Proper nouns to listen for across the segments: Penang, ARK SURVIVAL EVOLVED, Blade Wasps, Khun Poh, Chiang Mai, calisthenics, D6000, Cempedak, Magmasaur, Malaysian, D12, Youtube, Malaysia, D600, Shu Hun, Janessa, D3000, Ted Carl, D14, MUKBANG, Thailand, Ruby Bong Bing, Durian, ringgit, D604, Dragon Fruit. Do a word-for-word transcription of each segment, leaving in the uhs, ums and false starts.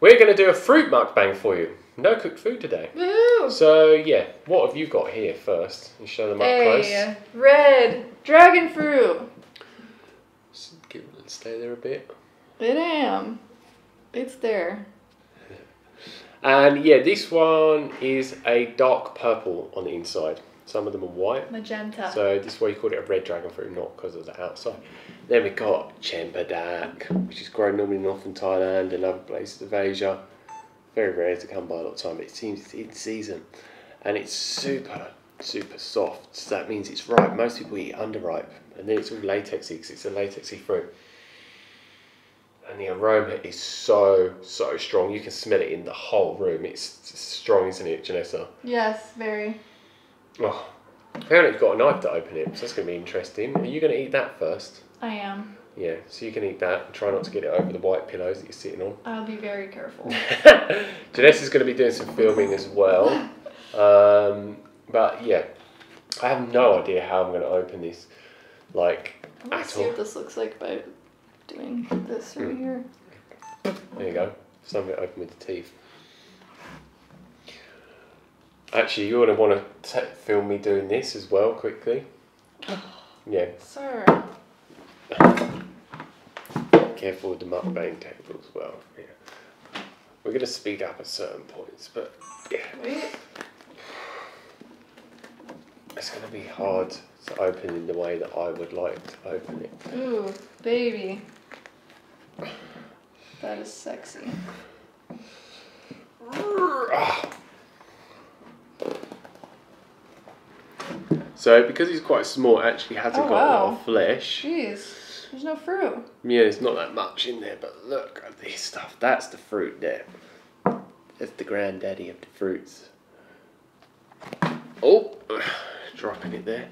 We're going to do a fruit mukbang for you. No cooked food today. Woohoo! So, yeah, what have you got here first? You show them up hey, close. Hey, red dragon fruit. Give it and stay there a bit. It am. It's there. And yeah, this one is a dark purple on the inside. Some of them are white. Magenta. So this way you called it a red dragon fruit, not because of the outside. Then we got Cempedak, which is grown normally in northern Thailand and other places of Asia. Very rare to come by a lot of time, but it seems it's in season. And it's super, super soft. So that means it's ripe. Most people eat underripe. And then it's all latexy because it's a latexy fruit. And the aroma is so, so strong. You can smell it in the whole room. It's strong, isn't it, Janessa? Yes, very. Oh, apparently you've got a knife to open it, so that's going to be interesting. Are you going to eat that first? I am. Yeah, so you can eat that and try not to get it over the white pillows that you're sitting on. I'll be very careful. Janessa's going to be doing some filming as well. Um, but yeah, I have no idea how I'm going to open this. Like, I'm gonna see what this looks like by doing this right mm. here. There you go. Something open with the teeth. Actually, you're gonna want to film me doing this as well quickly. Yeah. Sir. Careful with the mukbang table as well. Yeah. We're gonna speed up at certain points, but yeah. Wait. It's going to be hard to open in the way that I would like to open it. Ooh, baby. That is sexy. So, because he's quite small, it actually hasn't oh, got wow. a lot of flesh. Jeez, there's no fruit. Yeah, there's not that much in there, but look at this stuff. That's the fruit there. That's the granddaddy of the fruits. Oh! Dropping it there.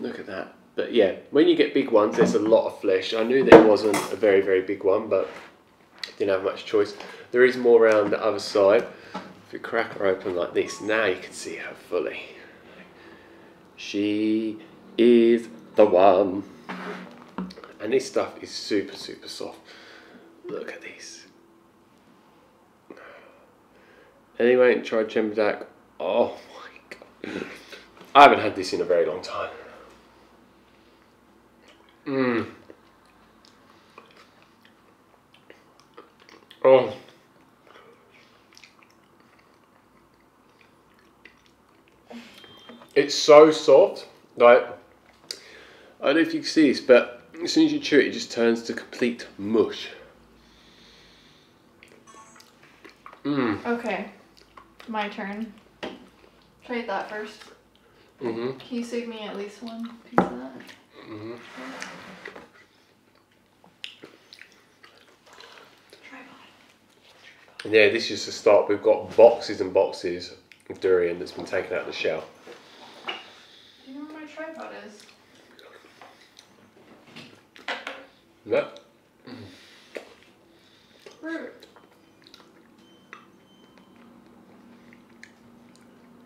Look at that. But yeah, when you get big ones, there's a lot of flesh. I knew there wasn't a very, very big one, but didn't have much choice. There is more around the other side. If you crack her open like this, now you can see her fully. She is the one. And this stuff is super, super soft. Look at this. Anyway, try Cempedak. Oh my god. I haven't had this in a very long time. Mmm. Oh. It's so soft. Like, I don't know if you can see this, but as soon as you chew it, it just turns to complete mush. Mmm. Okay. My turn. Try that first. Mm-hmm. Can you save me at least one piece of that? Mm-hmm. Tripod. Yeah, this is the start. We've got boxes and boxes of durian that's been taken out of the shell. Do you know where my tripod is? No. Fruit.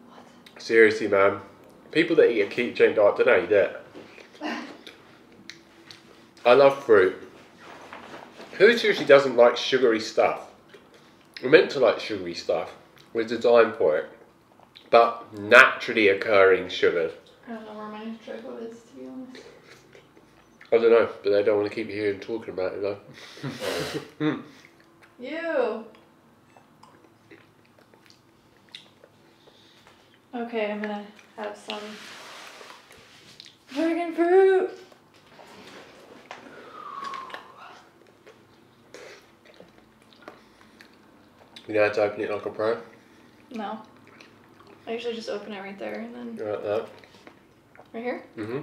What? Seriously, man. People that eat a ketogenic diet, they don't eat that. I love fruit. Who seriously doesn't like sugary stuff? We're meant to like sugary stuff. We're designed for it. But naturally occurring sugars. I don't know where my tripod is, to be honest. I don't know, but they don't want to keep you here and talking about it, though. mm. Ew. Okay, I'm gonna have some dragon fruit. You know how to open it like a pro? No. I usually just open it right there and then. Right there. Right here? Mm-hmm.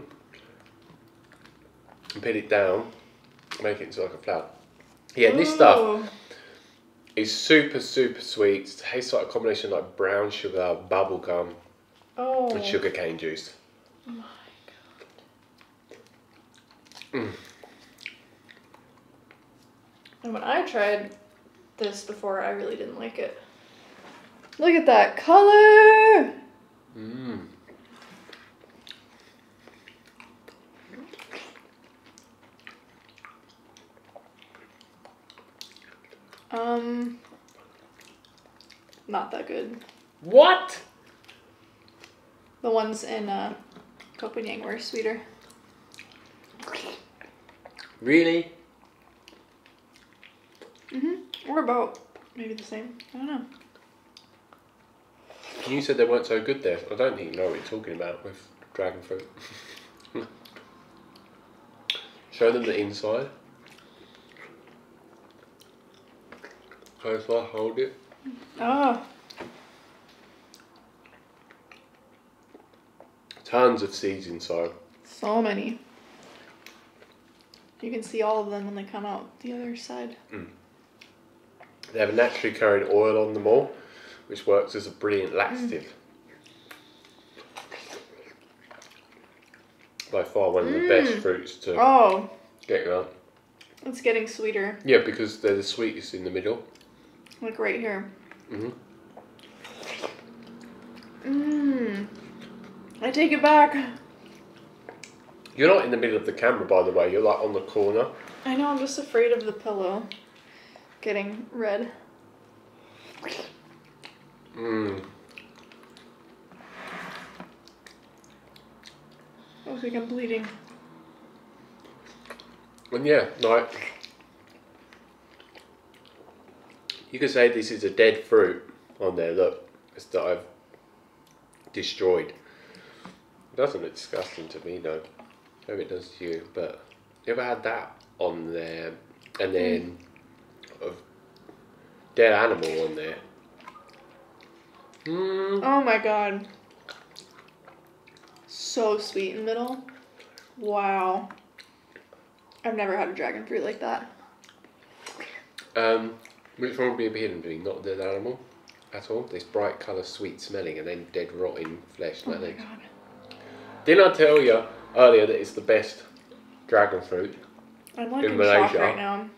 And pin it down, make it into like a flower. Yeah, ooh. This stuff. It's super, super sweet. It tastes like a combination of like brown sugar, bubble gum, oh. and sugar cane juice. Oh my god. Mm. And when I tried this before, I really didn't like it. Look at that color! Mmm. Um, not that good. What? The ones in uh, Copenhagen were sweeter. Really? Mm-hmm. Or about maybe the same. I don't know. You said they weren't so good there. I don't think you know what you're talking about with dragon fruit. Show them the inside. Can I hold it? Oh. Tons of seeds inside. So many. You can see all of them when they come out the other side. Mm. They have a naturally carried oil on them all, which works as a brilliant laxative. Mm. By far one of the mm. best fruits to oh. get you out. It's getting sweeter. Yeah, because they're the sweetest in the middle. Like right here. Mm-hmm. Mmm. I take it back. You're not in the middle of the camera, by the way. You're like on the corner. I know, I'm just afraid of the pillow getting red. Mmm. I think I'm bleeding. And yeah, like, you could say this is a dead fruit on there, look. It's that I've destroyed. It doesn't look disgusting to me, no. Maybe it does to you, but you ever had that on there and then mm. a dead animal on there? Mm. Oh my god. So sweet in the middle. Wow. I've never had a dragon fruit like that. Um, which one would be appealing to me? Not a dead animal at all. This bright colour, sweet smelling, and then dead rotting flesh. Oh my god. Didn't I tell you earlier that it's the best dragon fruit I'm like in, in Malaysia? Shock right now.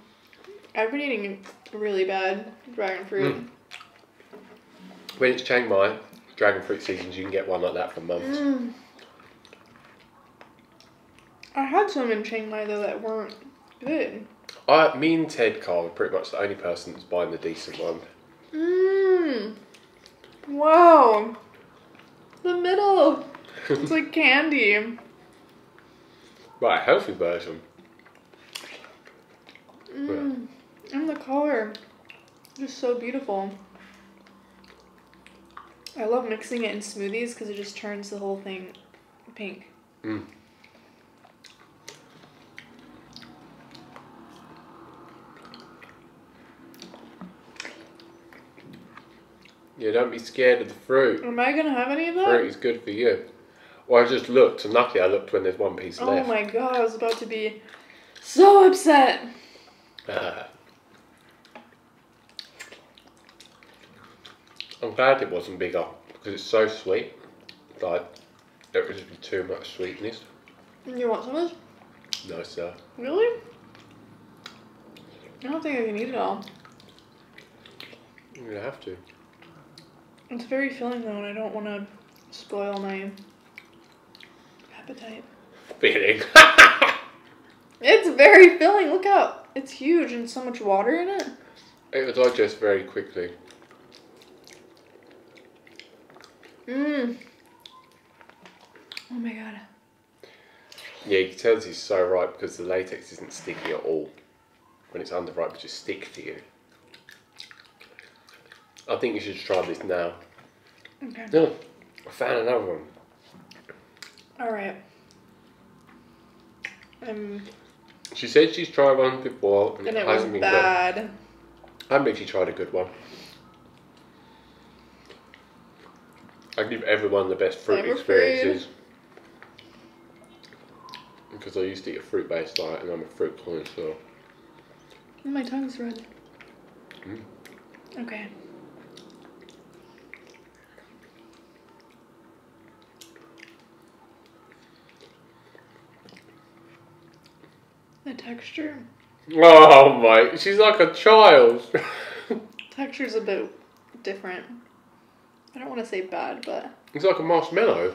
I've been eating really bad dragon fruit. Mm. When it's Chiang Mai, dragon fruit seasons, you can get one like that for months. Mm. I had some in Chiang Mai though that weren't good. I, me and Ted Carl are pretty much the only person that's buying the decent one. Mmm. Wow. The middle. It's like candy. Right, healthy version. Mmm. Yeah. And the color. Just so beautiful. I love mixing it in smoothies because it just turns the whole thing pink. Mmm. Yeah, don't be scared of the fruit. Am I going to have any of that? Fruit is good for you. Well, I just looked, and luckily I looked when there's one piece oh left. Oh my god, I was about to be so upset. Uh, I'm glad it wasn't bigger, because it's so sweet. Like, there would just be too much sweetness. You want some of this? No, sir. Really? I don't think I can eat it all. You're going to have to. It's very filling though, and I don't want to spoil my appetite. Filling. It's very filling. Look out! It's huge and so much water in it. It will digest very quickly. Mmm. Oh my god. Yeah, you can tell this is so ripe because the latex isn't sticky at all. When it's underripe, it just sticks to you. I think you should try this now. Okay. No, I found another one. Alright. Um, she said she's tried one before and, and it, it hasn't been bad. Good. I haven't actually tried a good one. I give everyone the best fruit Never experiences. Food. Because I used to eat a fruit based diet and I'm a fruit connoisseur. My tongue's red. Mm. Okay. The texture. Oh my, she's like a child. Texture's a bit different. I don't want to say bad, but... It's like a marshmallow.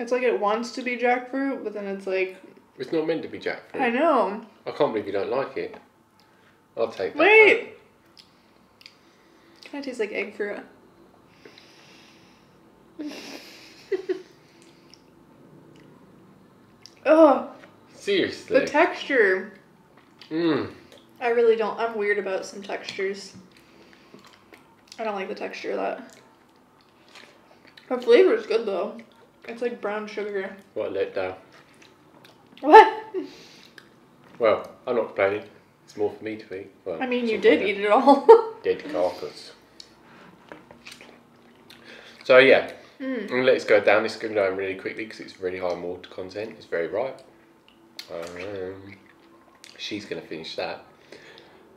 It's like it wants to be jackfruit, but then it's like... It's not meant to be jackfruit. I know. I can't believe you don't like it. I'll take that. Wait! Back. Kind of tastes like egg fruit. Oh. Seriously. The texture. Mmm. I really don't. I'm weird about some textures. I don't like the texture of that. The flavor is good though. It's like brown sugar. What a letdown. What? Well, I'm not complaining. It's more for me to eat. Well, I mean, you did eat it all. Dead carcass. So yeah, mm. And let's go down. This is going to go down really quickly because it's really high in water content. It's very ripe. Um, she's going to finish that.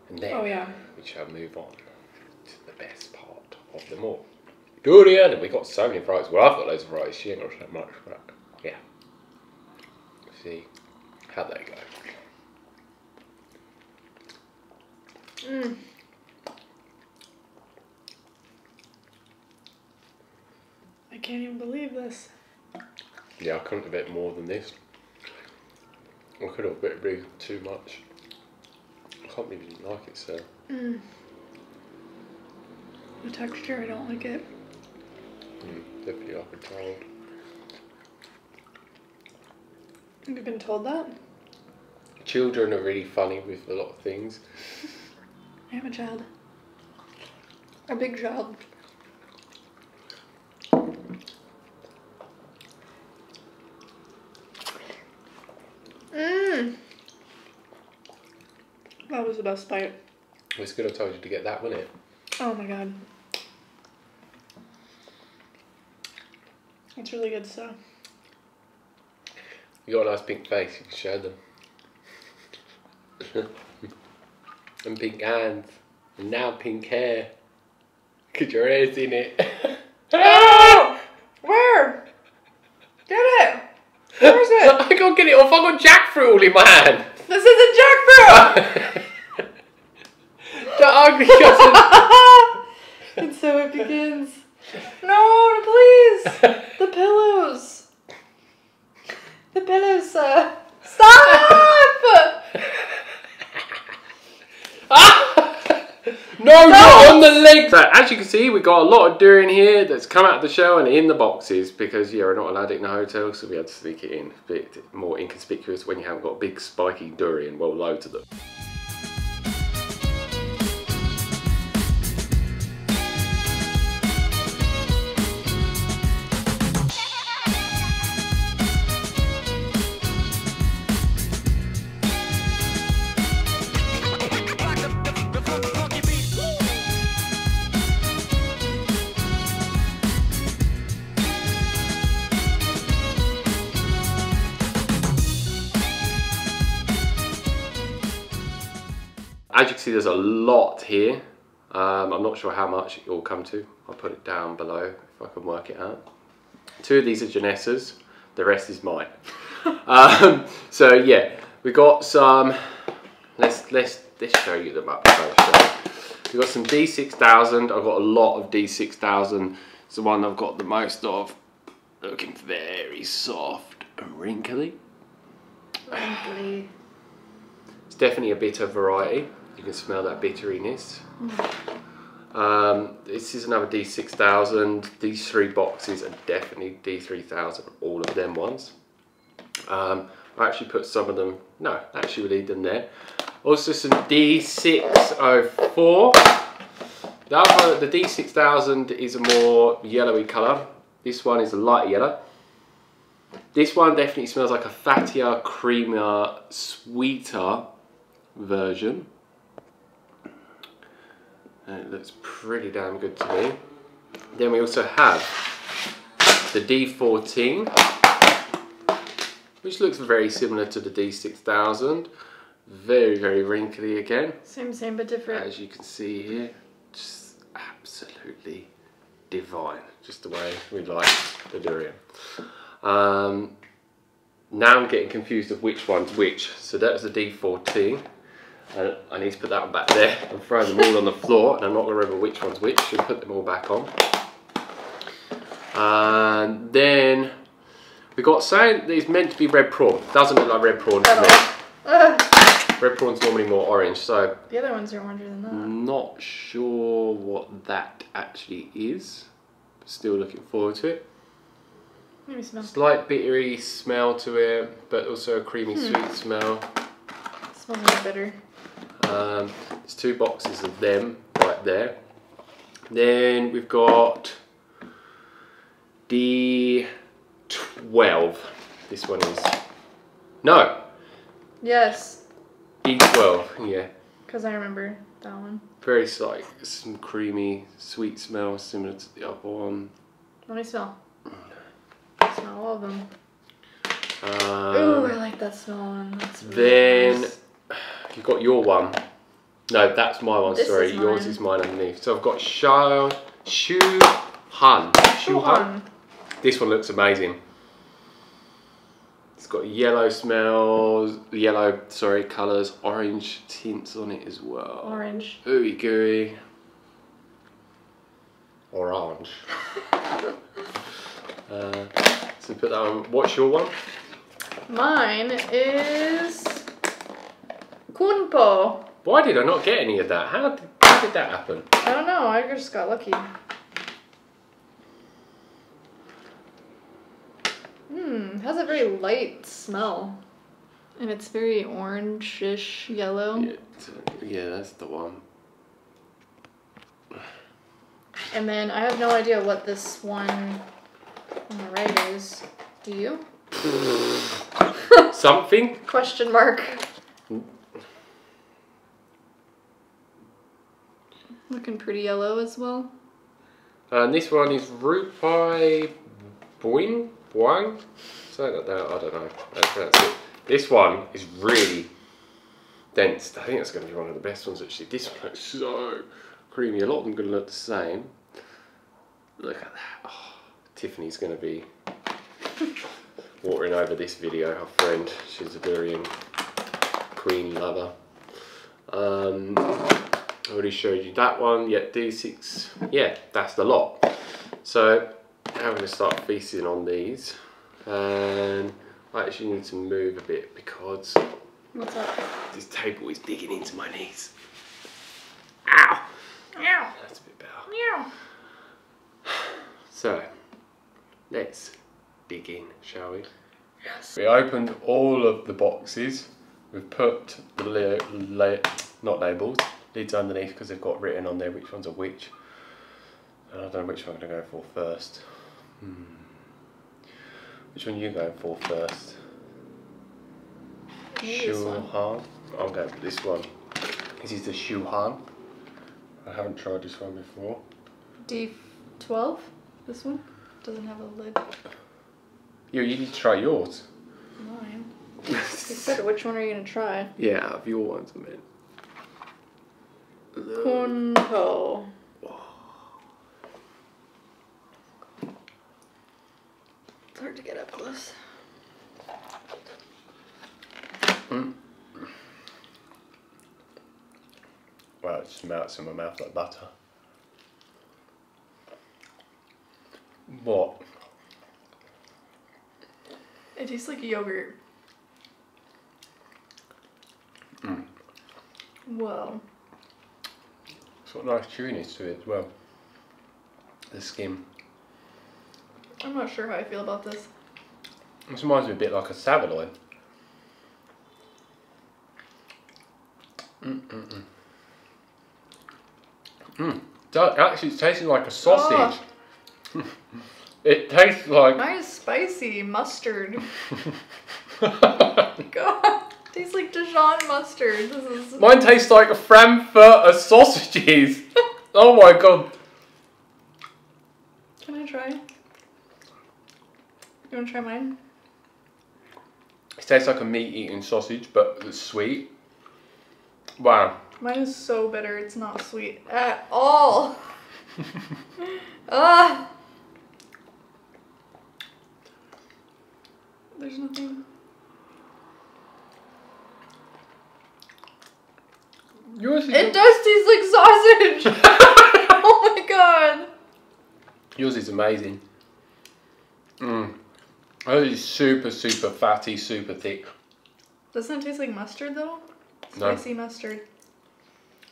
And then oh, yeah. we shall move on to the best part of them all. Durian! And we got so many varieties. Well, I've got loads of varieties. She ain't got that much. But yeah. Let's see how they go. Mm. I can't even believe this. Yeah, I couldn't have bit more than this. I could have bit really too much. I can't believe you didn't like it, so. Mm. The texture, I don't like it. Mm, definitely like a child. Have you been told that? Children are really funny with a lot of things. I am a child. A big child. Mmm. That was the best bite. Well, it's good I told you to get that, wasn't it? Oh my god. It's really good stuff. You got a nice pink face, you can show them. And pink hands, and now pink hair. Cause your hair's in it. Oh! Where? Get it! Where is it? I can't get it off. I got jackfruit all in my hand. This isn't jackfruit. The ugly cousin. And so it begins. No, please. The pillows. The pillows, sir. Stop! Ah! No, not on the legs! So, as you can see, we got a lot of durian here that's come out of the shell and in the boxes because, yeah, we're not allowed it in a hotel, so we had to sneak it in. A bit more inconspicuous when you haven't got a big spiky durian, well, loads of them. As you can see, there's a lot here. Um, I'm not sure how much it will come to. I'll put it down below if I can work it out. Two of these are Janessa's. The rest is mine. um, so yeah, we got some. Let's let's let's show you them up first. We got some D six thousand. I've got a lot of D six thousand. It's the one I've got the most of. Looking very soft and wrinkly. Wrinkly. It's definitely a bitter variety. You can smell that bitteriness. Mm. Um, this is another D six thousand. These three boxes are definitely D three thousand, all of them ones. Um, I actually put some of them, no, actually we'll leave them there. Also some D six oh four. The, other, the D six thousand is a more yellowy colour. This one is a light yellow. This one definitely smells like a fattier, creamier, sweeter version. And it looks pretty damn good to me. Then we also have the D fourteen, which looks very similar to the D six thousand. Very, very wrinkly again. Same, same, but different. As you can see here, just absolutely divine. Just the way we like the durian. Um, now I'm getting confused of which one's which. So that was the D fourteen. And I need to put that one back there and throw them all on the floor, and I'm not going to remember which one's which, so put them all back on. And then we got something that is meant to be red prawn. Doesn't look like red prawn to me. Uh, Red prawn's normally more orange, so... The other ones are oranger than that. Not sure what that actually is. But still looking forward to it. Maybe smell. Slight bittery smell to it, but also a creamy hmm. sweet smell. It smells a bit bitter. Um, there's two boxes of them right there. Then we've got D twelve. This one is... No! Yes. D twelve, yeah. Because I remember that one. Very like some creamy, sweet smell similar to the other one. Let me smell. I smell all of them. Um, Ooh, I like that smell one. That's really then nice. You've got your one. No, that's my one, this sorry. Is Yours mine. is mine underneath. So I've got Shu, Shu Hun. Shu Hun. This one looks amazing. It's got yellow smells, yellow, sorry, colours, orange tints on it as well. Orange. Ooey gooey. Orange. uh, so put that on. What's your one? Mine is Khun Poh. Why did I not get any of that? How did, how did that happen? I don't know. I just got lucky. Hmm, has a very light smell. And it's very orange-ish yellow. Yeah, yeah, that's the one. And then I have no idea what this one on the right is. Do you? Something? Question mark. Looking pretty yellow as well. And this one is Ruby Bong Bing? So that, that, I don't know. That, that's it. This one is really dense. I think that's going to be one of the best ones actually. This one looks so creamy. A lot of them are going to look the same. Look at that. Oh, Tiffany's going to be watering over this video. Her friend. She's a Durian queen lover. Um, I already showed you that one. Yeah, D six. Yeah, that's the lot. So... I'm going to start feasting on these, and I actually need to move a bit because What's up? this table is digging into my knees. Ow! Ow! That's a bit better. Ow. So, let's dig in, shall we? Yes. We opened all of the boxes. We've put the la la not labels, lids underneath because they've got written on there which ones are which. And I don't know which one I'm going to go for first. Hmm. Which one are you going for first? Shu Hun. I'm going for this one. This is the Shu Hun. I haven't tried this one before. D twelve? This one? Doesn't have a lid. Yeah, you need to try yours. Mine. You said which one are you going to try? Yeah, out of your ones I meant. Khun Poh. It's hard to get up close. Mm. Wow, it just melts in my mouth like butter. What? It tastes like yogurt. Mm. Whoa. It's got nice chewiness to it as well. The skin. I'm not sure how I feel about this. This reminds me a bit like a saveloy. Mm mm mm. Mm. That actually, it's tasting like a sausage. Oh. It tastes like. Mine is spicy mustard. God, tastes like Dijon mustard. This is. Mine tastes like a Frankfurter sausages. Oh my god. Can I try? You want to try mine? It tastes like a meat-eating sausage, but it's sweet. Wow. Mine is so bitter, it's not sweet at all. Ah! There's nothing. Yours is it does taste like sausage! Oh my god! Yours is amazing. Mmm. Oh, it's super, super fatty, super thick. Doesn't it taste like mustard, though? Spicy no. mustard.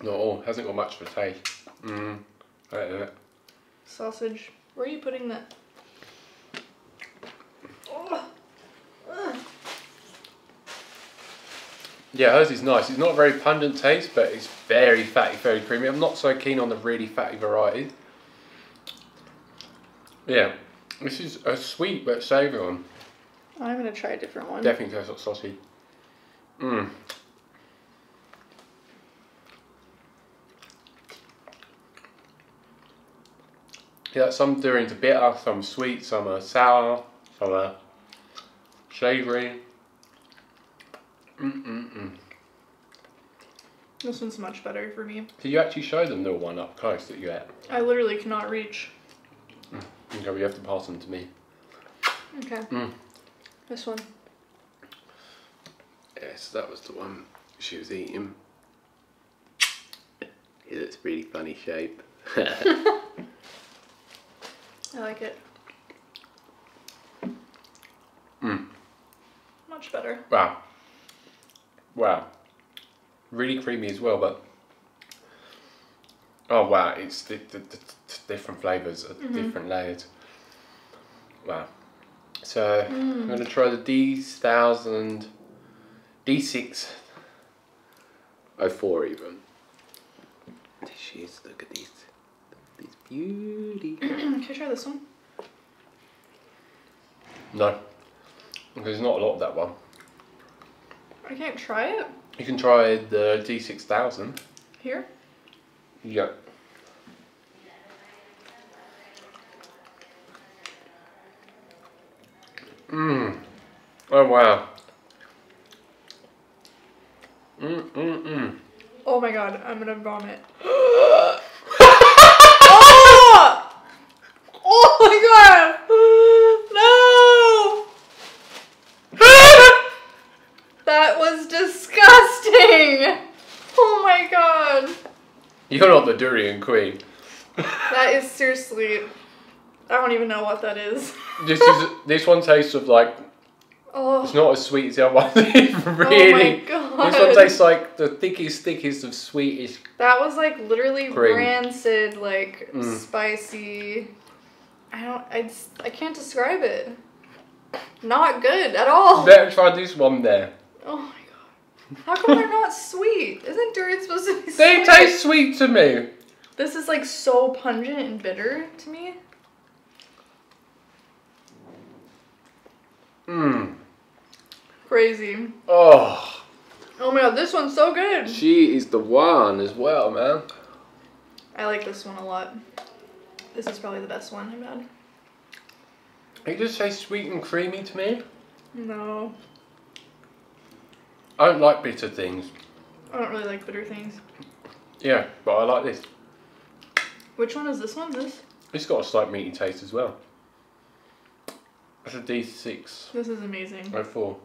Not at all. Hasn't got much of a taste. Mmm. I like that. Sausage. Where are you putting that? Oh. Ugh. Yeah, hers is nice. It's not very pungent taste, but it's very fatty, very creamy. I'm not so keen on the really fatty variety. Yeah. This is a sweet but savoury one. I'm going to try a different one. Definitely tastes like sausage. Mmm. Yeah, some durians are bitter, some sweet, some are sour, some are savoury. Mm-mm-mm. This one's much better for me. Did you actually show them the one up close that you had? I literally cannot reach. Mm. Okay, well you have to pass them to me. Okay. Mm. This one. Yes, that was the one she was eating. It looks really funny shape. I like it. Mm. Much better. Wow. Wow. Really creamy as well, but... Oh wow, it's the, the, the different flavours, mm-hmm. different layers. Wow. So, mm. I'm going to try the D one thousand... D six oh four even. There she is, look at these. It's beauty. Can I try this one? No. Because there's not a lot of that one. I can't try it? You can try the D six thousand. Here? Yeah. Mmm. Oh wow. Mmm, mmm, mmm. Oh my god, I'm gonna vomit. Oh my god! No! That was disgusting! Oh my god! You're not the durian queen. That is seriously... I don't even know what that is. This is this one tastes of like... Oh. It's not as sweet as the other one. Really. Oh my god. This one tastes like the thickest, thickest of sweetest... That was like literally cream. Rancid, like mm. spicy... I don't, I, I can't describe it. Not good at all. Better try this one there. Oh my god. How come they're not sweet? Isn't durian supposed to be sweet? They taste sweet to me. This is like so pungent and bitter to me. Mmm. Crazy. Oh. Oh my god, this one's so good. She is the one as well, man. I like this one a lot. This is probably the best one I've had. It just tastes sweet and creamy to me. No. I don't like bitter things. I don't really like bitter things. Yeah, but I like this. Which one is this one? This? It's got a slight meaty taste as well. That's a D six. This is amazing. oh four.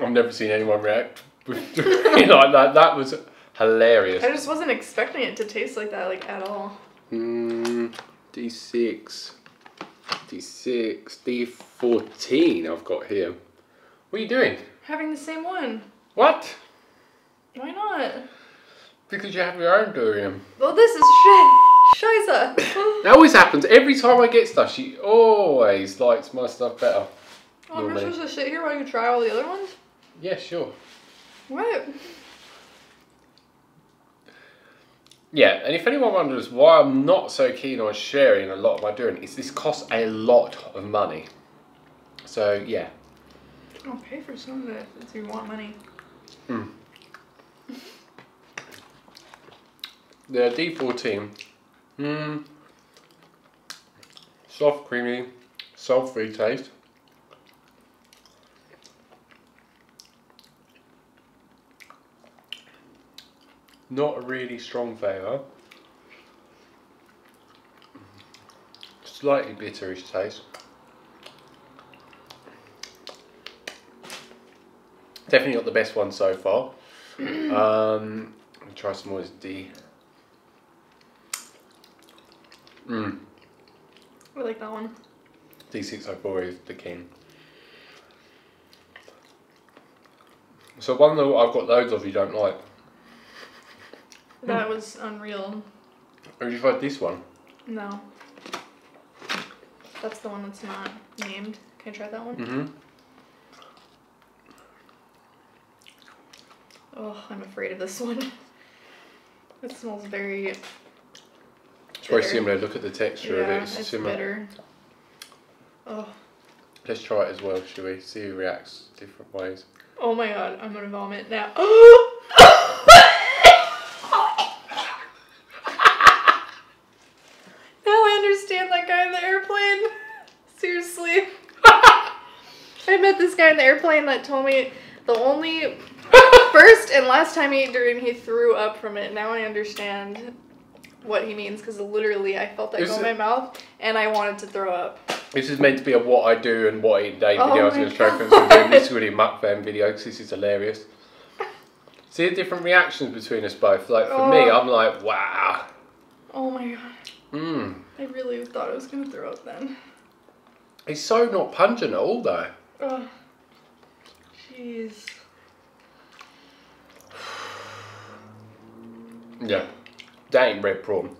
I've never seen anyone react with durian like that. That was... hilarious. I just wasn't expecting it to taste like that, like, at all. Mmm, D six, D six, D fourteen I've got here. What are you doing? Having the same one. What? Why not? Because you have your own durian. Well, this is shit. Scheiße. That always happens. Every time I get stuff, she always likes my stuff better. Oh, I'm not supposed to sit here while you try all the other ones? Yeah, sure. What? Yeah, and if anyone wonders why I'm not so keen on sharing a lot of my durian, it's this costs a lot of money. So, yeah. I'll pay for some of it if you want money. Mm. The D fourteen. Mmm. Soft, creamy, salt-free taste. Not a really strong flavour. Slightly bitterish taste. Definitely not the best one so far. um, let me try some more. This D. Mm. I like that one. D six oh four is the king. So one that I've got loads of you don't like. That was unreal. Have you tried this one? No. That's the one that's not named. Can I try that one? Mm-hmm. Oh, I'm afraid of this one. It smells very... It's bitter. Very similar. Look at the texture yeah, of it. It's, it's similar. Bitter. Oh. Let's try it as well, shall we? See who reacts different ways. Oh my god, I'm gonna vomit now. Now I understand that guy in the airplane. Seriously. I met this guy in the airplane that told me the only first and last time he ate durian, he threw up from it. Now I understand what he means, because literally I felt that this go in my mouth and I wanted to throw up. This is meant to be a what I do and what I eat day oh video. I was going to try and this is really a mukbang video because this is hilarious. See the different reactions between us both. Like for oh. me, I'm like, wow. Oh my god. Mm. I really thought I was going to throw up then. It's so not pungent at all though. Oh, jeez. Yeah, that ain't red prawn.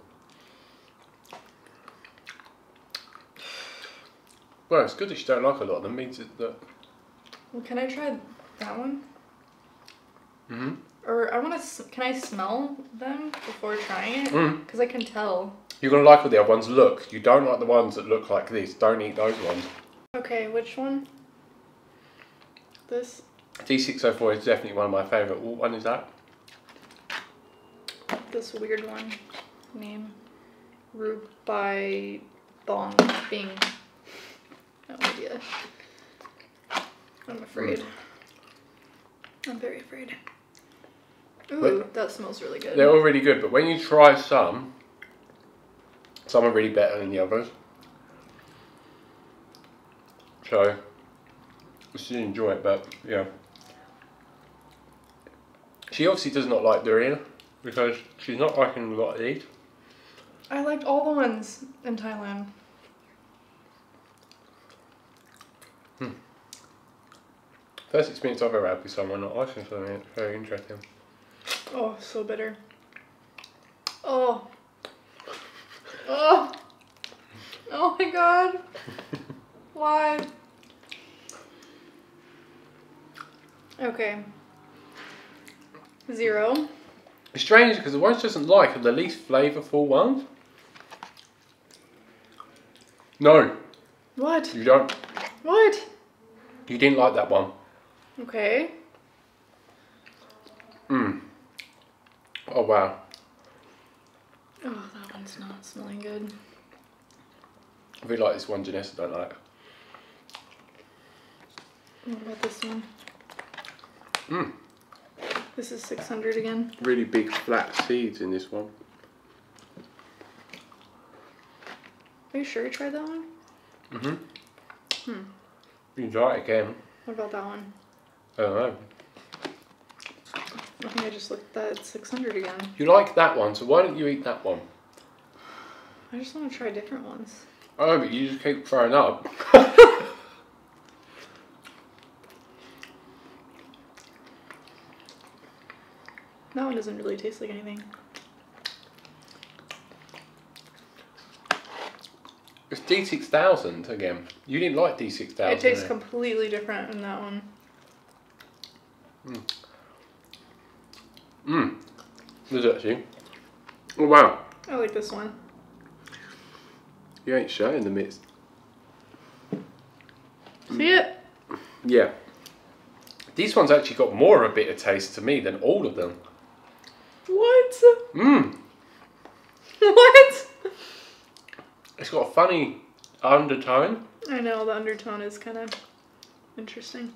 Well, it's good that you don't like a lot of them, means that... Well, can I try that one? Mm-hmm. Or I want to... Can I smell them before trying it? Because mm. I can tell. You're going to like what the other ones look. You don't like the ones that look like this. Don't eat those ones. Okay, which one? This? D six oh four is definitely one of my favourite. What one is that? This weird one. Name. Ruby Bong Bing. No idea. I'm afraid. Mm. I'm very afraid. Ooh, but that smells really good. They're all really good, but when you try some, some are really better than the others. So, you should enjoy it, but yeah. She obviously does not like durian, because she's not liking a lot of these. I liked all the ones in Thailand. Hmm. First experience I've ever had with someone not liking something. It's very interesting. Oh, so bitter. Oh. Oh. Oh my god. Why? Okay. Zero. It's strange because the ones she doesn't like are the least flavourful ones. No. What? You don't. What? You didn't like that one. Okay. Mmm. Oh wow. Oh, that one's not smelling good. I really like this one Janessa don't like. What about this one? Mmm. This is six hundred again. Really big flat seeds in this one. Are you sure you tried that one? Mm-hmm. Hmm. You can try it again. What about that one? I don't know. I think I just looked at six hundred again. You like that one, so why don't you eat that one? I just want to try different ones. Oh, but you just keep throwing up. That one doesn't really taste like anything. It's D six thousand again. You didn't like D six thousand. It tastes completely different in that one. Mmm. Mmm. There's actually. Oh wow. I like this one. You ain't shy in the midst. See it? Yeah. These ones actually got more of a bitter taste to me than all of them. What? Mmm. What? It's got a funny undertone. I know, the undertone is kind of interesting.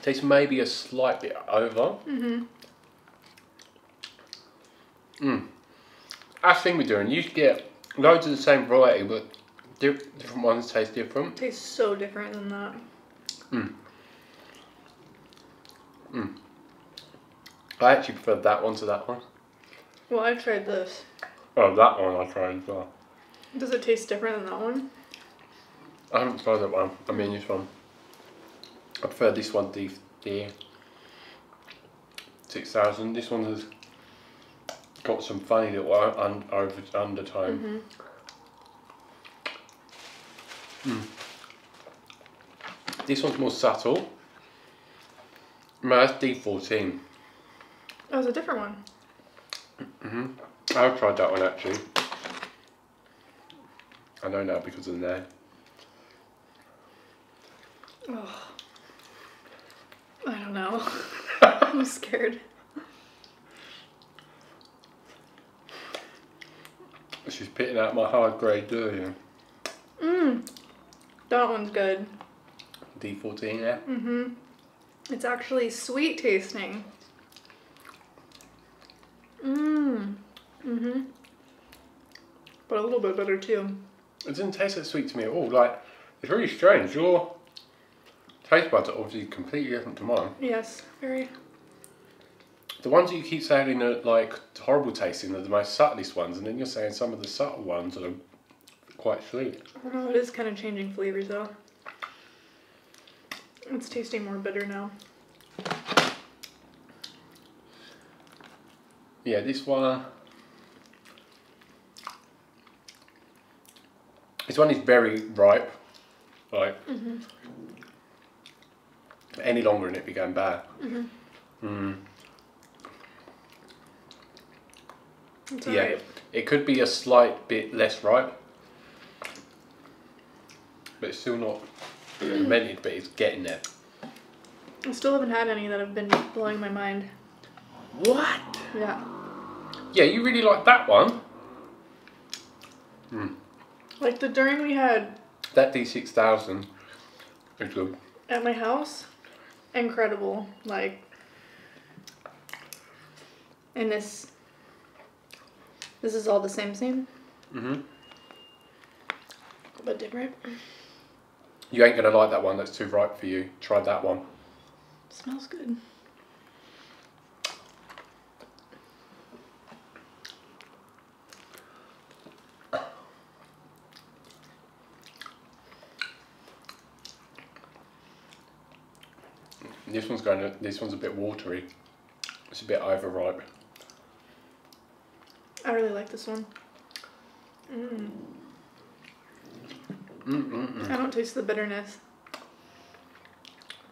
Tastes maybe a slight bit over. Mm-hmm. Mm. That's the thing we're doing. You get loads of the same variety, but different ones taste different. Tastes so different than that. Mm. Mm. I actually preferred that one to that one. Well, I tried this. Oh, that one I tried as well. Does it taste different than that one? I haven't tried that one. I mean, this one. I prefer this one, the, the six thousand. This one has got some funny little un over undertone. Mm-hmm. Mm. This one's more subtle. No, that's D fourteen. That was a different one. Mm-hmm. I've tried that one actually. I know now because of the name. Oh, I don't know. I'm scared. She's picking out my hard grade durian. Mmm. That one's good. D fourteen, yeah? Mm-hmm. It's actually sweet tasting. Mmm. Mm-hmm. But a little bit better too. It doesn't taste that sweet to me at all. Like, it's really strange. Your taste buds are obviously completely different to mine. Yes, very. The ones that you keep saying are like horrible tasting are the most subtlest ones, and then you're saying some of the subtle ones are quite sweet. I don't know, it is kind of changing flavors though. It's tasting more bitter now. Yeah, this one. This one is very ripe. Like, mm-hmm. Any longer and it'd be going bad. Mm-hmm. Mm. It's yeah, right. It could be a slight bit less ripe, but it's still not fermented. But it's getting there. I still haven't had any that have been blowing my mind. What? Yeah. Yeah, you really like that one. Mm. Like the during we had. That D six thousand is good. At my house, incredible. Like, and this, this is all the same same. Mm-hmm. But different. You ain't gonna like that one. That's too ripe for you. Try that one. It smells good. This one's going to, this one's a bit watery. It's a bit overripe. I really like this one. Mm. Mm, mm, mm. I don't taste the bitterness,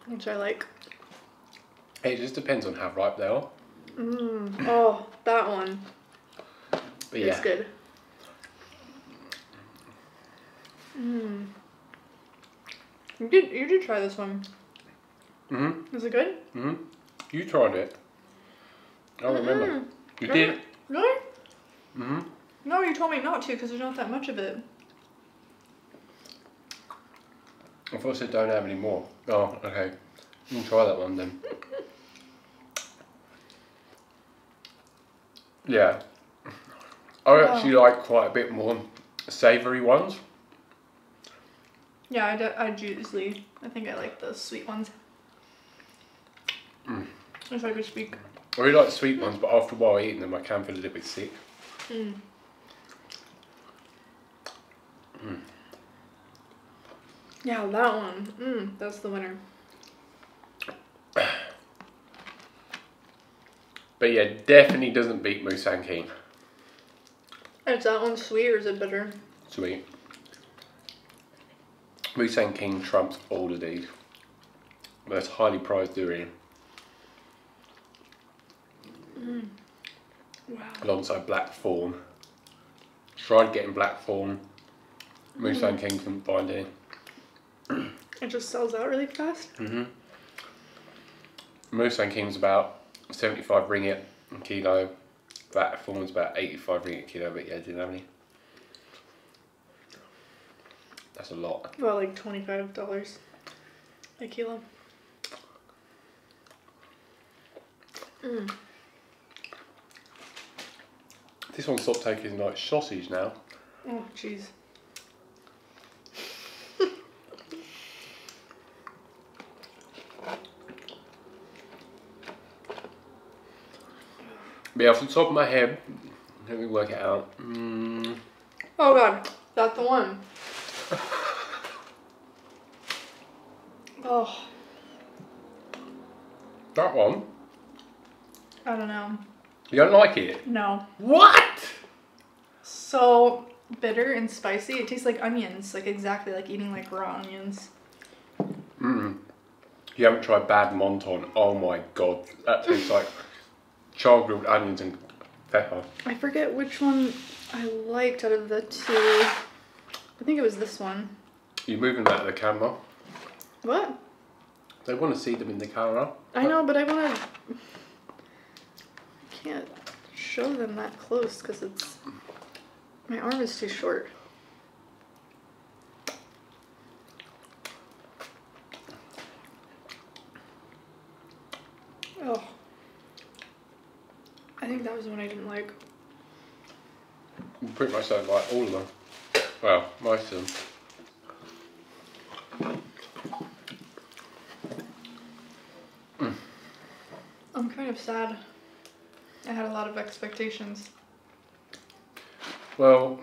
which I like. It just depends on how ripe they are. Mm. Oh, that one. But yeah. It's good. Mm. You did, you did try this one. Mm-hmm. Is it good? Mm-hmm. You tried it. I don't mm-hmm. remember. You did? Really? Mm-hmm. No, you told me not to because there's not that much of it. I thought I said don't have any more. Oh, okay. You can try that one then. Yeah. I wow. actually like quite a bit more savoury ones. Yeah, I, do, I usually, I think I like the sweet ones. Mm. If I could speak. I really like sweet ones, but after a while eating them I can feel a little bit sick. Mm. Mm. Yeah, that one. Mm, that's the winner. But yeah, definitely doesn't beat Musang King. Is that one sweet or is it bitter? Sweet. Musang King trumps all of these. That's highly prized durian. Mm. Wow. Alongside Black Fawn. Tried getting Black Fawn. Musang mm. King couldn't find it. It just sells out really fast. Mm-hmm. Musang King's about seventy-five ringgit a kilo. Black Fawn's about eighty-five ringgit a kilo, but yeah, didn't have any. That's a lot. Well, like twenty-five dollars a kilo. Mm. This one's stopped taking like sausage now. Oh, jeez. Yeah, off the top of my head, let me work it out. Mm. Oh god, that's the one. Oh, That one? I don't know. You don't like it? No. What? So bitter and spicy. It tastes like onions. Like exactly like eating like raw onions. Mm-mm. You haven't tried Bad Monton. Oh my god. That tastes like char grilled onions and pepper. I forget which one I liked out of the two. I think it was this one. You're moving that to the camera. What? They want to see them in the camera. I know, but I want to... I can't show them that close because it's... My arm is too short. Oh. I think that was the one I didn't like. Pretty much don't like all of them. Well, most of them. I'm kind of sad. I had a lot of expectations. Well,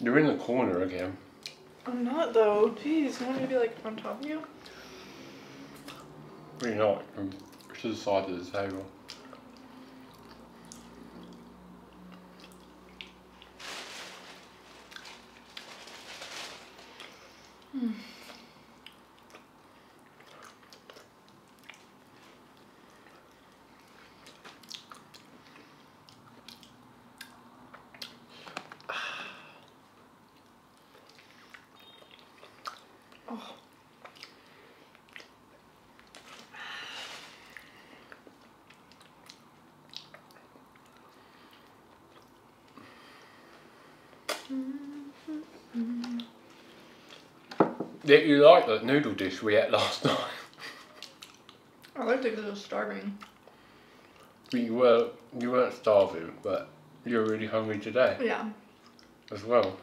you're in the corner again. I'm not though. Jeez, you want me to be like on top of you? You're not. I'm to the side of the table. Hmm. Did you like that noodle dish we had last night? I liked it because I was starving. But you were you weren't starving, but you were really hungry today. Yeah. As well.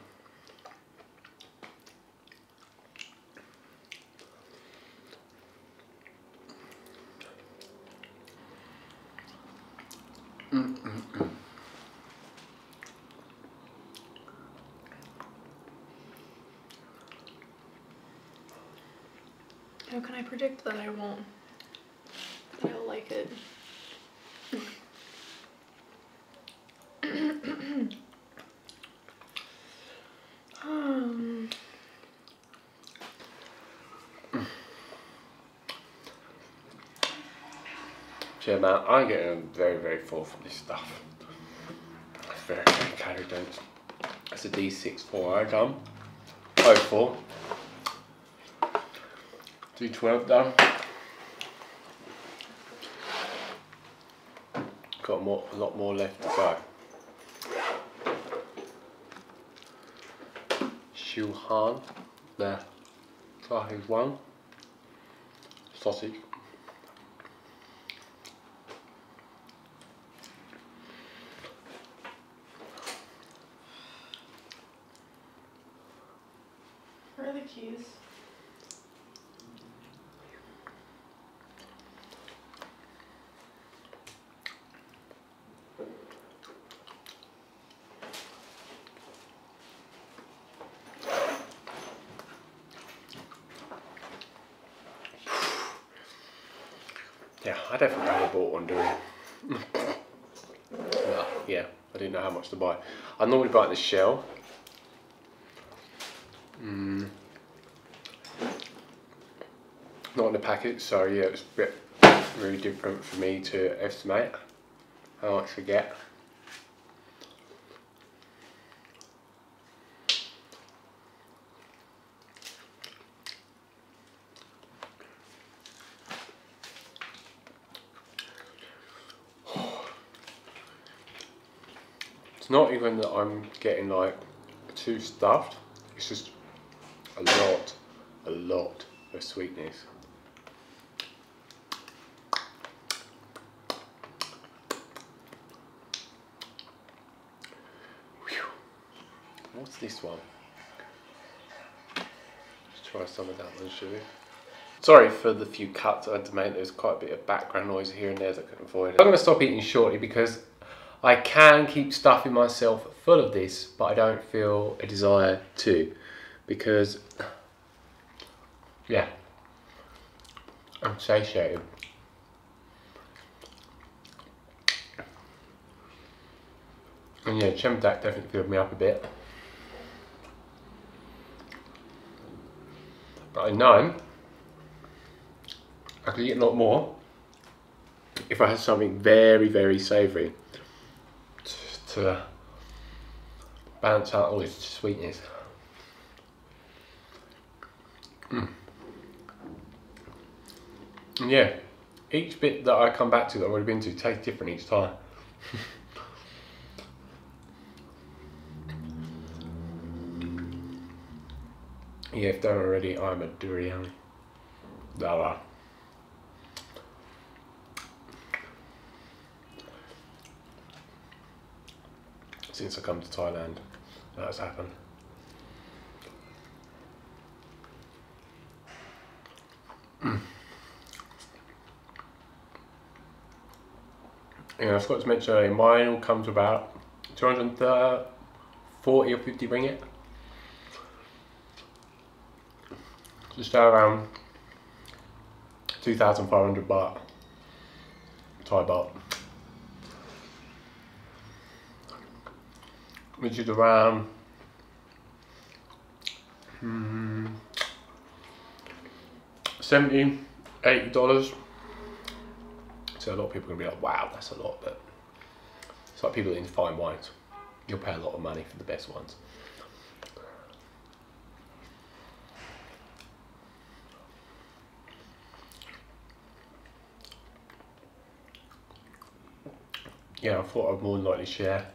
How can I predict that I won't, that I'll like it? um. Yeah, man, I'm getting very, very full from this stuff. It's very, very calorie dense. That's a D six four done. Oh, four. D twelve down. Got more, a lot more left to go. Shu Hun, the Tahu Wang sausage. Where are the keys? Yeah, I definitely have bought one Durian. Well, yeah, I didn't know how much to buy. I normally buy the shell. Mm. Not in the packet, so yeah, it's a bit really different for me to estimate how much I get. It's not even that I'm getting like too stuffed, it's just a lot, a lot of sweetness. Whew. What's this one? Let's try some of that one, shall we? Sorry for the few cuts I had to make, there's quite a bit of background noise here and there that I couldn't avoid. I'm going to stop eating shortly because I can keep stuffing myself full of this, but I don't feel a desire to, because Yeah. I'm satiated. And yeah, Cempedak definitely filled me up a bit. But at nine, I could eat a lot more if I had something very, very savoury to balance out all this sweetness. Mm. And yeah, each bit that I come back to that I would have been to tastes different each time. Yeah, if they're already, I'm a durian. Blah, blah. Since I come to Thailand, that's happened. Mm. Yeah, I forgot to mention earlier, mine will come to about two hundred forty or fifty ringgit. Just around two thousand five hundred baht, Thai baht, which is around hmm, seventy, eighty dollars. So a lot of people are going to be like, wow, that's a lot, but it's like people in fine wines, you'll pay a lot of money for the best ones. Yeah, I thought I'd more than likely share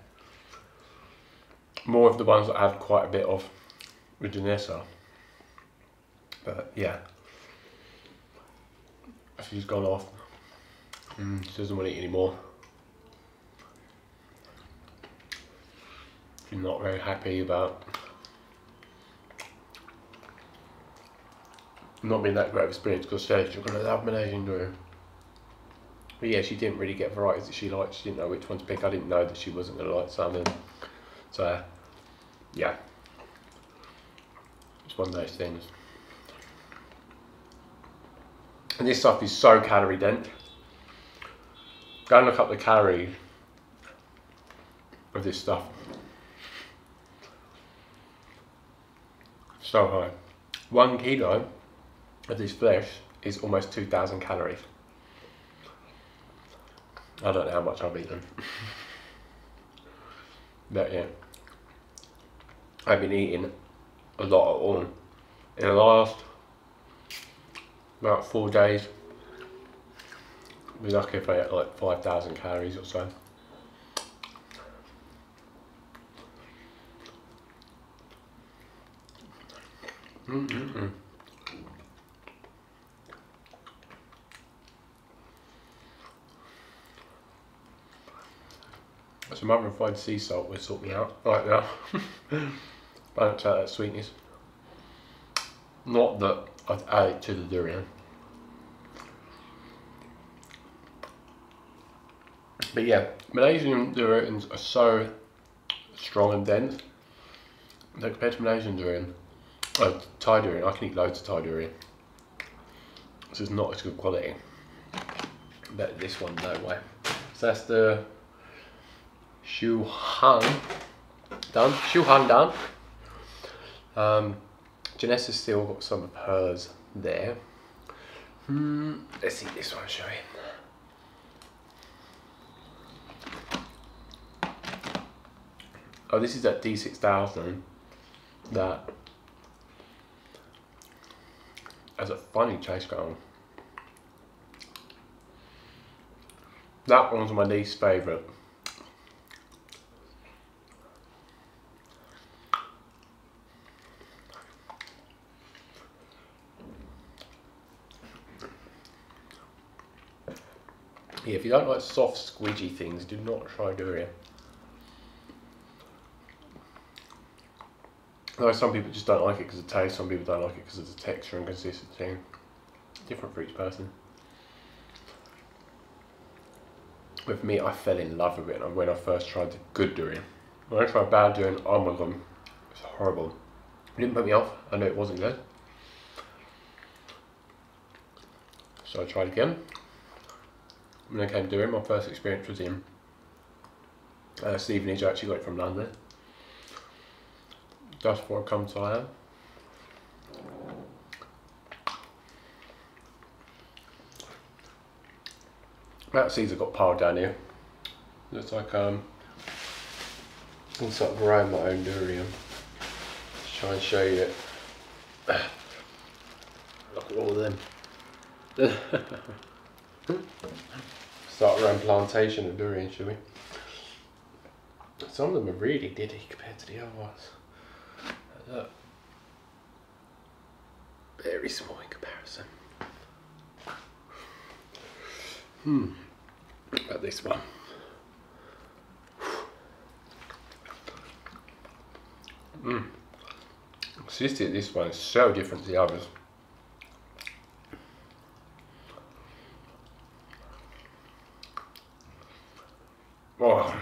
more of the ones that I had quite a bit of with Janessa. But yeah, she's gone off. Mm. She doesn't want to eat anymore. She's not very happy about not being that great of a experience because she said, you're going to love Malaysian durian. But yeah, she didn't really get varieties that she liked. She didn't know which one to pick. I didn't know that she wasn't going to like some. So, yeah. It's one of those things. And this stuff is so calorie dense. Go and look up the calories of this stuff. So high. One kilo of this flesh is almost two thousand calories. I don't know how much I've eaten, but yeah, I've been eating a lot at all. In the last about four days, I'd be lucky if I ate like five thousand calories or so. Mm-mm-mm. Some other fried sea salt would sort me out right now. Balance out that sweetness. Not that I'd add it to the durian. But yeah, Malaysian durians are so strong and dense that compared to Malaysian durian, oh, Thai durian, I can eat loads of Thai durian. This is not as good quality. But this one, no way. So that's the Shu Hun done. Shu Hun done. Um, Janessa's still got some of hers there. Mm, let's see this one, shall we? Oh, this is that D six thousand that has a funny taste going on. That one's my least favourite. Yeah, if you don't like soft, squidgy things, do not try durian. Though some people just don't like it because of the taste, some people don't like it because of the texture and consistency. Different for each person. With me, I fell in love with it when I first tried the good durian. When I tried bad durian, oh my god, it's horrible. It didn't put me off, I knew it wasn't good. So I tried again. When I came to Durian, my first experience was in uh, Stevenage. I actually got it from London. Just before I come to Thailand. That seeds have got piled down here. Looks like um, I'm sort of growing my own durian. Let's try and show you it. Look at all of them. Start our own plantation of durian, should we? Some of them are really diddy compared to the other ones. Look. Very small in comparison. Hmm. About this one. Mm. Consistent, this one is so different to the others. Oh.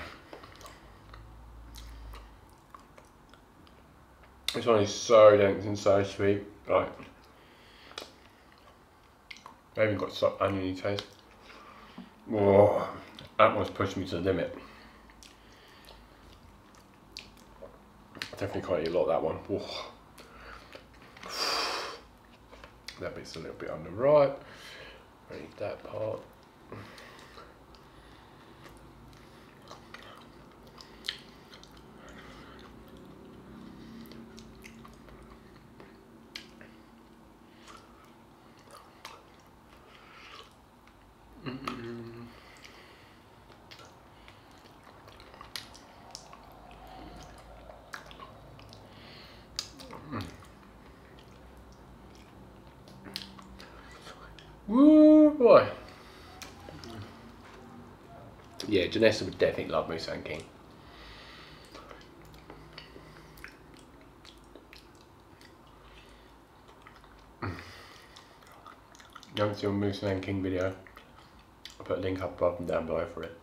This one is so dense and so sweet. Right. I even got some oniony taste. Oh, that one's pushed me to the limit. Definitely can't eat a lot of that one. Oh. That bit's a little bit on the right. Eat that part. Woo boy. Yeah, Janessa would definitely love Musang King. You haven't seen a Musang King video? I'll put a link up above and down below for it.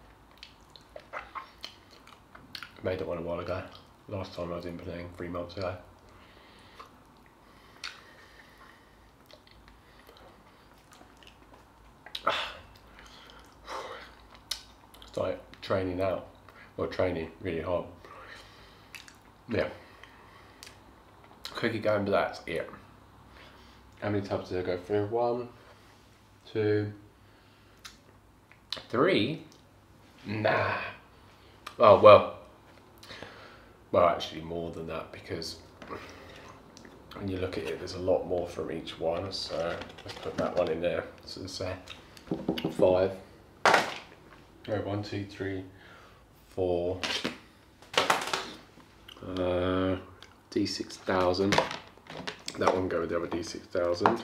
I made that one a while ago. Last time I was in Penang, three months ago. Like training out, or training really hard. Yeah. Cookie going, but that's it. How many tubs did I go through? One, two, three. Nah. Oh well. Well, actually, more than that, because when you look at it, there's a lot more from each one. So let's put that one in there. So let's say five. Go one, two, three, four. Uh, D six thousand. That one go with the other D six thousand.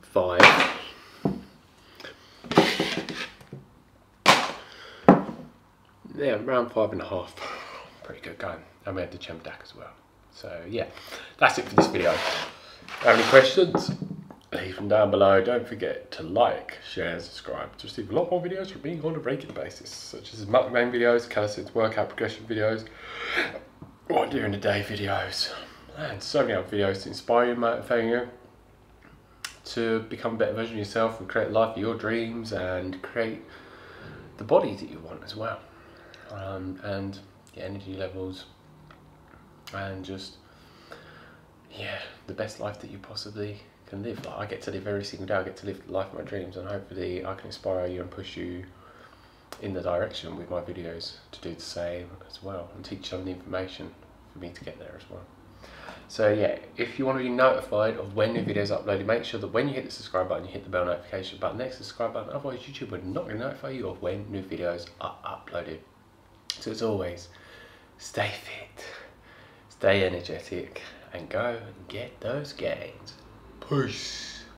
Five. Yeah, around five and a half. Pretty good going. And we had the Cempedak as well. So yeah, that's it for this video. Have any questions? Leave them down below. Don't forget to like, share and subscribe to receive a lot more videos from me on a regular basis, such as mukbang videos, calisthenics workout progression videos, or during the day videos, and so many other videos to inspire you and motivate you to become a better version of yourself and create a life of your dreams and create the body that you want as well, um, and the energy levels and just, yeah, the best life that you possibly can live. Like, I get to live every single day. I get to live the life of my dreams, and hopefully I can inspire you and push you in the direction with my videos to do the same as well, and teach them the information for me to get there as well. So yeah, if you want to be notified of when new videos are uploaded, make sure that when you hit the subscribe button, you hit the bell notification button next to the subscribe button, otherwise YouTube would not notify you of when new videos are uploaded. So as always, stay fit, stay energetic, and go and get those gains. Peace.